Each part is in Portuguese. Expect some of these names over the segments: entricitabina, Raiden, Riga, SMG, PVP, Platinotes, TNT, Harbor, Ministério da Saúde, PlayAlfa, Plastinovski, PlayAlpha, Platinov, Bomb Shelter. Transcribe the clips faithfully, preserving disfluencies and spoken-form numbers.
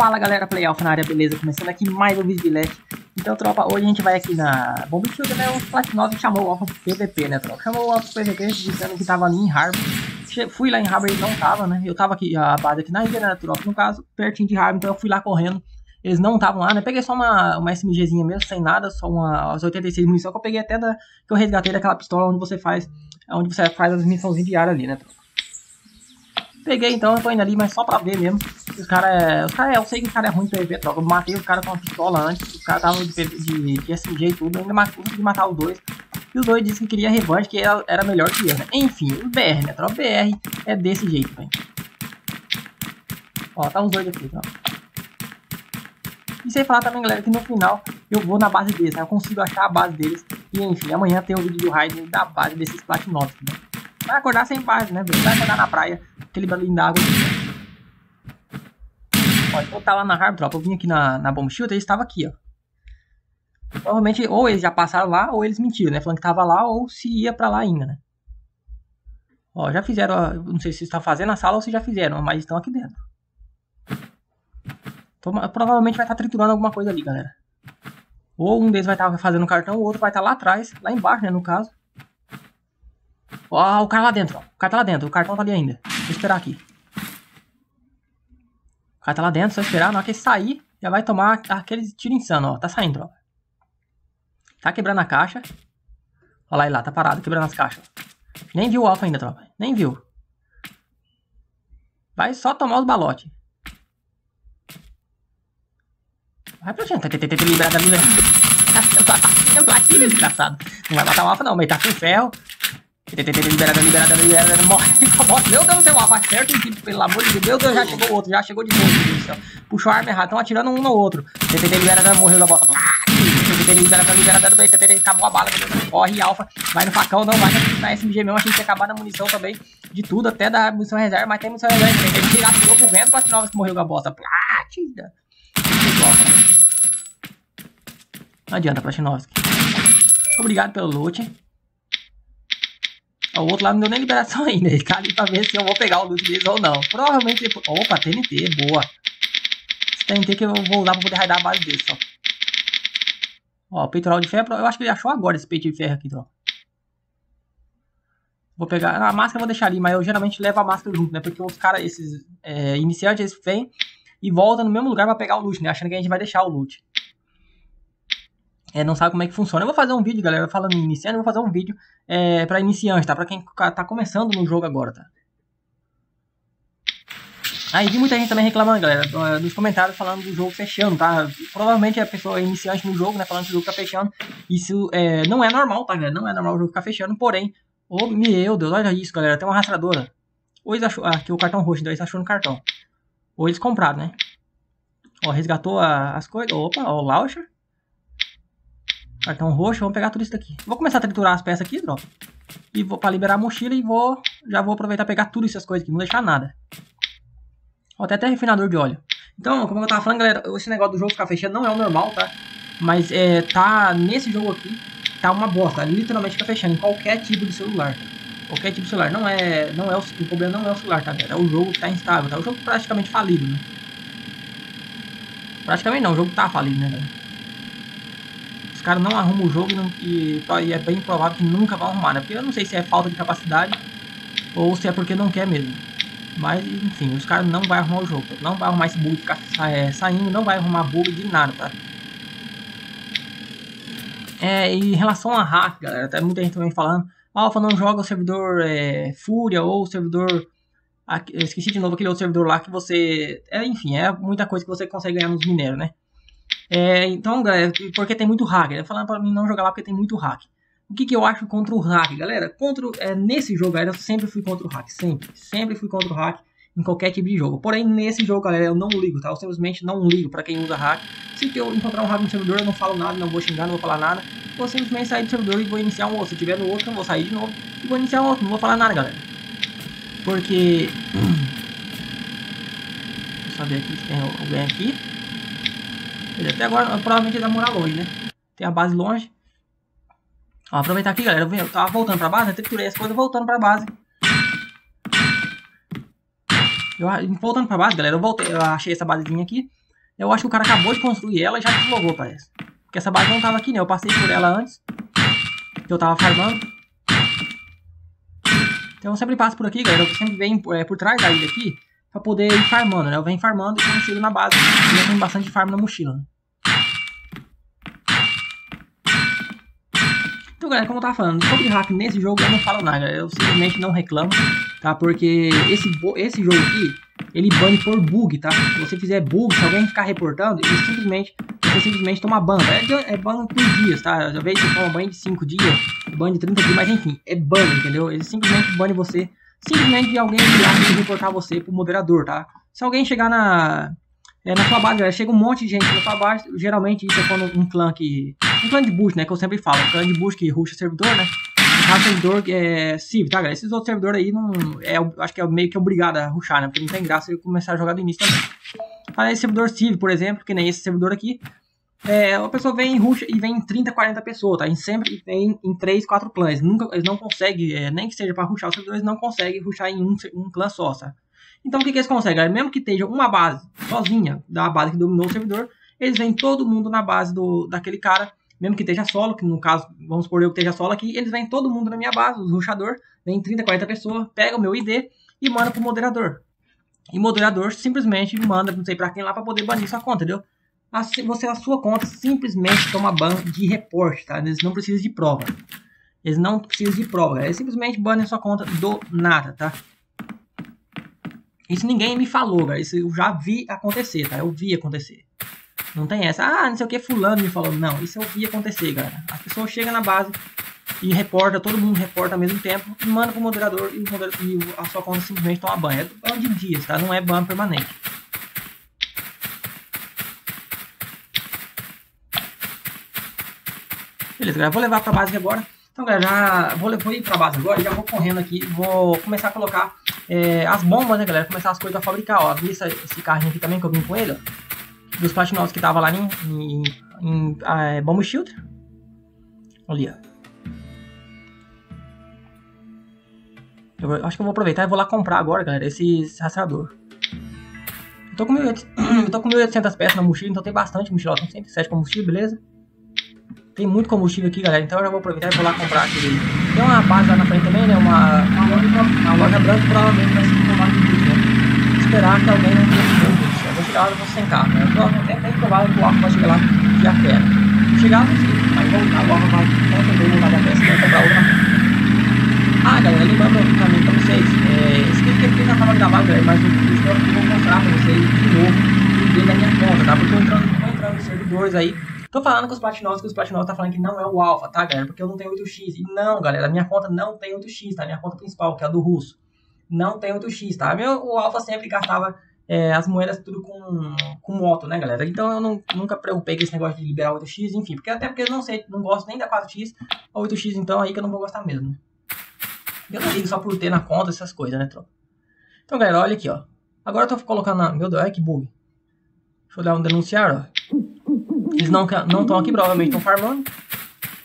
Fala galera, PlayAlpha na área, beleza? Começando aqui mais um vídeo de Let's. Então tropa, hoje a gente vai aqui na Bomb Shelter, né? O Platinov chamou o Alpha pro P V P, né tropa? Chamou o Alpha pro P V P dizendo que tava ali em Harbor. Fui lá em Harbor e não tava, né? Eu tava aqui, a base aqui na Riga, né tropa? No caso, pertinho de Harbor, então eu fui lá correndo. Eles não estavam lá, né? Peguei só uma, uma SMGzinha mesmo, sem nada, só uma as oitenta e seis munição que eu peguei até da... que eu resgatei daquela pistola onde você faz, onde você faz as missãozinhas diárias ali, né tropa? Peguei então, eu tô indo ali, mas só pra ver mesmo. Os caras é, cara é. Eu sei que o cara é ruim de P V P, tropa. Eu matei o cara com uma pistola antes. Os caras estavam de, de, de S M G e tudo. Eu ainda consegui matar os dois. E os dois disseram que queria revanche, que era, era melhor que eu, né? Enfim, o B R, né, tropa? O B R é desse jeito, velho. Ó, tá os dois aqui, tropa. E sem falar também, galera, que no final eu vou na base deles, né? Eu consigo achar a base deles. E enfim, amanhã tem um vídeo do Raiden da base desses Platinotes, né? Vai acordar sem base, né, velho? Vai acordar na praia, aquele barulhinho d'água. Ó, eu tava lá na Harbor, tropa, eu vim aqui na, na Bomb Shelter, eles estavam aqui, ó. Provavelmente, ou eles já passaram lá, ou eles mentiram, né? Falando que tava lá, ou se ia pra lá ainda, né? Ó, já fizeram, ó, não sei se está fazendo na sala ou se já fizeram, mas estão aqui dentro. Então, provavelmente vai estar tá triturando alguma coisa ali, galera. Ou um deles vai estar tá fazendo um cartão, o outro vai estar tá lá atrás, lá embaixo, né, no caso. Ó, o cara lá dentro, ó. O cara tá lá dentro, o cartão tá ali ainda. Vou esperar aqui. O cara tá lá dentro, só esperar. Na hora que ele sair, já vai tomar aquele tiro insano, ó. Tá saindo, tropa. Tá quebrando a caixa. Ó lá ele lá, tá parado, quebrando as caixas. Nem viu o alfa ainda, tropa. Nem viu. Vai só tomar os balotes. Vai pra gente. Liberado ali, velho. Desgraçado. Não vai matar o alfa, não, mas tá com ferro. Liberada, liberada, liberada, morre, morre. Meu Deus do céu, acerta o tipo, pelo amor de Deus. Meu Deus, já chegou o outro, já chegou de novo, meu Deus do céu. Puxou a arma errada, estão atirando um no outro. T T T liberada, morreu na bota. T T T liberada, liberada, T T T acabou a bala, meu Deus. Corre, alfa, vai no facão, não vai na S M G mesmo. Achei que ia acabar na munição também, de tudo, até da munição reserva, mas tem munição reserva. T T T tirar, tirou pro vento, Plastinovski morreu na bota. Platida. Não adianta, Plastinovski. Obrigado pelo loot. O outro lá não deu nem liberação ainda. Ele tá ali pra ver se eu vou pegar o loot deles ou não. Provavelmente depois... Opa, T N T, boa. Esse T N T que eu vou usar pra poder raidar a base deles, só. Ó, o peitoral de ferro. Eu acho que ele achou agora esse peito de ferro aqui, tropa. Vou pegar... A máscara eu vou deixar ali, mas eu geralmente levo a máscara junto, né? Porque os caras, esses é, iniciantes, eles vêm e voltam no mesmo lugar pra pegar o loot, né? Achando que a gente vai deixar o loot. É, não sabe como é que funciona. Eu vou fazer um vídeo, galera, falando em iniciante. Eu vou fazer um vídeo é, pra iniciante, tá? Pra quem tá começando no jogo agora, tá? Aí vi muita gente também reclamando, galera, nos comentários falando do jogo fechando, tá? Provavelmente a pessoa é iniciante no jogo, né? Falando que o jogo tá fechando. Isso é, não é normal, tá, galera? Não é normal o jogo ficar fechando. Porém, oh, meu Deus, olha isso, galera. Tem uma rastradora. Ou eles achou... Ah, aqui o cartão roxo, então eles achou no cartão. Ou eles compraram, né? Ó, resgatou a, as coisas. Opa, ó, o launcher. Cartão roxo, vamos pegar tudo isso daqui. Vou começar a triturar as peças aqui, tropa. E vou pra liberar a mochila e vou... Já vou aproveitar e pegar tudo essas coisas aqui, não deixar nada. Ó, até até refinador de óleo. Então, como eu tava falando, galera, esse negócio do jogo ficar fechando não é o normal, tá? Mas é... Tá... Nesse jogo aqui, tá uma bosta. Literalmente fica fechando em qualquer tipo de celular. Qualquer tipo de celular. Não é... Não é o... O problema não é o celular, tá, galera? É o jogo que tá instável, tá? O jogo praticamente falido, né? Praticamente não, o jogo tá falido, né, galera? Os caras não arrumam o jogo e, não, e, e é bem provável que nunca vão arrumar, né? Porque eu não sei se é falta de capacidade ou se é porque não quer mesmo. Mas, enfim, os caras não vão arrumar o jogo. Não vai arrumar esse bug de ficar saindo, não vai arrumar bug de nada, tá? É, e em relação a hack, galera, tá muita gente também falando. Alpha não joga o servidor é, Fúria ou o servidor... Eu esqueci de novo aquele outro servidor lá que você... É, enfim, é muita coisa que você consegue ganhar nos minérios, né? É, então, galera, porque tem muito hack. Ele falando pra mim não jogar lá porque tem muito hack. O que, que eu acho contra o hack, galera? Contra, é, nesse jogo, galera, eu sempre fui contra o hack. Sempre. Sempre fui contra o hack em qualquer tipo de jogo. Porém, nesse jogo, galera, eu não ligo, tá? Eu simplesmente não ligo pra quem usa hack. Se eu encontrar um hack no servidor, eu não falo nada, não vou xingar, não vou falar nada. Vou simplesmente sair do servidor e vou iniciar um outro. Se tiver no outro, eu vou sair de novo e vou iniciar um outro. Não vou falar nada, galera. Porque... Deixa eu saber aqui se tem alguém aqui. Até agora, provavelmente ele vai morar longe, né? Tem a base longe. Ó, aproveitar aqui, galera. Eu tava voltando pra base, eu triturei as coisas voltando pra base. Eu, voltando pra base, galera, eu, voltei, eu achei essa basezinha aqui. Eu acho que o cara acabou de construir ela e já deslogou, parece. Porque essa base não tava aqui, né? Eu passei por ela antes, que eu tava farmando. Então eu sempre passo por aqui, galera. Eu sempre venho é, por trás da ilha aqui pra poder ir farmando, né? Eu venho farmando e quando chego na base eu tenho bastante farm na mochila, né? Então, galera, como eu tava falando, sobre hack nesse jogo eu não falo nada, galera. Eu simplesmente não reclamo, tá? Porque esse, esse jogo aqui, ele bane por bug, tá? Se você fizer bug, se alguém ficar reportando, ele simplesmente, você simplesmente toma ban. É, é ban por dias, tá? Às vezes você toma ban de cinco dias, ban de trinta dias, mas enfim, é ban, entendeu? Ele simplesmente bane você, simplesmente de alguém virar e reportar você pro moderador, tá? Se alguém chegar na... É, na sua base, galera, chega um monte de gente na sua base. Geralmente isso é quando um clã que... Um clã de boost, né, que eu sempre falo. Um clã de boost que rusha servidor, né. O servidor é civ, tá, galera. Esses outros servidores aí não... É, acho que é meio que obrigado a rushar, né, porque não tem graça ele começar a jogar do início também. Tá, esse servidor civ, por exemplo, que nem esse servidor aqui. É, a pessoa vem em rush e vem em trinta, quarenta pessoas, tá. E sempre vem em três, quatro clãs. Nunca, eles não conseguem, é, nem que seja pra rushar os servidores, não conseguem rushar em um, um clã só, tá. Então o que, que eles conseguem, galera? Mesmo que esteja uma base sozinha, da base que dominou o servidor, eles vêm todo mundo na base do, daquele cara, mesmo que esteja solo, que no caso, vamos supor eu que esteja solo aqui, eles vêm todo mundo na minha base, os rushador, vem trinta, quarenta pessoas, pega o meu I D e manda pro moderador. E o moderador simplesmente manda, não sei pra quem lá, pra poder banir sua conta, entendeu? Assim, você, a sua conta simplesmente toma ban de reporte, tá? Eles não precisam de prova. Eles não precisam de prova, galera. Eles simplesmente banem sua conta do nada, tá? Isso ninguém me falou, cara. Isso eu já vi acontecer, tá? Eu vi acontecer. Não tem essa. Ah, não sei o que, fulano me falou. Não, isso eu vi acontecer, galera. As pessoas chegam na base e reporta, todo mundo reporta ao mesmo tempo, e manda pro moderador e, o moderador, e a sua conta simplesmente toma ban. É ban de dias, tá? Não é ban permanente. Beleza, galera. Vou levar pra base agora. Então, galera, já vou, vou ir pra base agora e já vou correndo aqui. Vou começar a colocar... É, as bombas, né, galera? Começar as coisas a fabricar, ó. Vi essa, esse carrinho aqui também que eu vim com ele, ó. Dos Platinotes que tava lá em, em, em é, Bomb Shelter. Ali, ó. Eu vou, acho que eu vou aproveitar e vou lá comprar agora, galera, esse, esse rastreador. Eu tô com mil e oitocentas peças na mochila, então tem bastante mochila, ó. Tem cento e sete combustível, beleza? Tem muito combustível aqui, galera, então eu já vou aproveitar e vou lá comprar aquele... Tem uma base lá na frente também, né? Uma, uma, loja, uma loja branca provavelmente vai ser tomada de tudo, né? Esperar que alguém não tenha tudo. Eu vou chegar lá e vou sentar, né? É bem provável que o Alfa vai chegar lá de a pé. Chegar, mas voltar, o Alfa vai também voltar de a pé, se vai comprar outra. Ah, galera, lembrando também pra vocês, é, esse vídeo aqui já tava gravado, galera, mas eu vou mostrar pra vocês de novo o vídeo da minha conta, tá? Porque eu entrando, tô entrando em servidores aí. Tô falando com os Platinotes, que os Platinotes tá falando que não é o Alpha, tá, galera? Porque eu não tenho oito x. E não, galera, a minha conta não tem oito x, tá? A minha conta principal, que é a do russo, não tem oito x, tá? Meu, o Alpha sempre gastava é, as moedas tudo com, com moto, né, galera? Então eu não, nunca preocupei com esse negócio de liberar oito x, enfim. Porque até porque eu não sei, não gosto nem da quatro x, ou oito x, então aí que eu não vou gostar mesmo. Eu não ligo só por ter na conta essas coisas, né, tropa? Então, galera, olha aqui, ó. Agora eu tô colocando na... Meu Deus, olha que bug. Deixa eu dar um denunciar, ó. Eles não estão aqui, provavelmente estão farmando.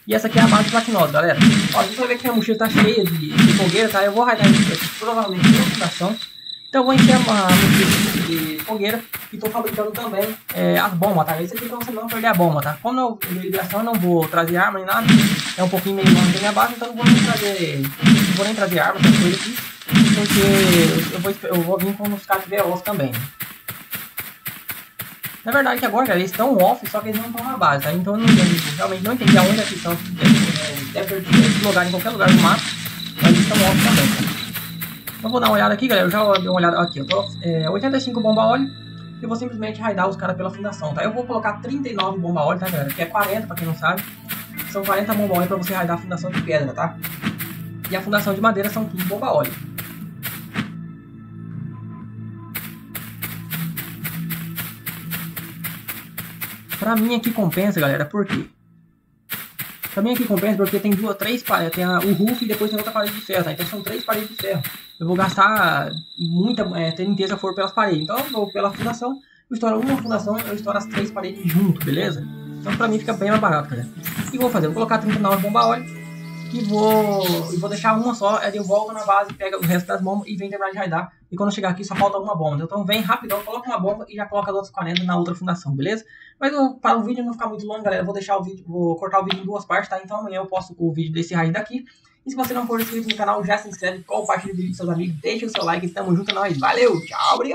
E essa aqui é a base Platinotes, galera. Ó, vocês vão ver que minha mochila tá cheia de, de fogueira, tá? Eu vou raidar isso aqui, provavelmente, em ocupação. Então eu vou encher uma mochila de fogueira e tô fabricando também é, as bombas, tá? Isso aqui pra você não perder a bomba, tá? Como eu de liberação, eu não vou trazer arma nem nada. É um pouquinho meio longe da minha base, então eu não vou nem trazer, não vou nem trazer arma, essas coisas aqui. Porque eu vou, eu vou vir com os caras veloz também, né? Na verdade que agora, galera, eles estão off, só que eles não estão na base, tá? Então eu não, eu realmente não entendi aonde é que estão, deve ter lugar em qualquer lugar do mapa, mas eles estão off também, tá? Então vou dar uma olhada aqui, galera, eu já dei uma olhada aqui, eu tô é, oitenta e cinco bomba óleo, e vou simplesmente raidar os caras pela fundação, tá? Eu vou colocar trinta e nove bomba óleo, tá, galera? Que é quarenta, pra quem não sabe, são quarenta bomba óleo pra você raidar a fundação de pedra, tá? E a fundação de madeira são quinze bomba óleo. Pra mim aqui compensa, galera, por quê? Pra mim aqui compensa porque tem duas, três paredes, tem a, o roof e depois tem outra parede de ferro, tá? Então são três paredes de ferro. Eu vou gastar muita é, T N T se eu for pelas paredes. Então eu vou pela fundação, eu estouro uma fundação, eu estouro as três paredes junto, beleza? Então pra mim fica bem mais barato, galera. O que eu vou fazer? Eu vou colocar trinta e nove bomba óleo que vou, eu vou deixar uma só, aí eu volto na base, pego o resto das bombas e vem terminar de raidar. E quando eu chegar aqui só falta uma bomba, então vem rapidão, coloca uma bomba e já coloca as outras quarenta na outra fundação, beleza? Mas eu, para o vídeo não ficar muito longo, galera, eu vou deixar o vídeo, vou cortar o vídeo em duas partes, tá? Então amanhã eu posto o vídeo desse raid daqui. E se você não for inscrito no canal, já se inscreve, compartilha o vídeo com seus amigos, deixa o seu like, tamo junto, é nóis, valeu, tchau, obrigado!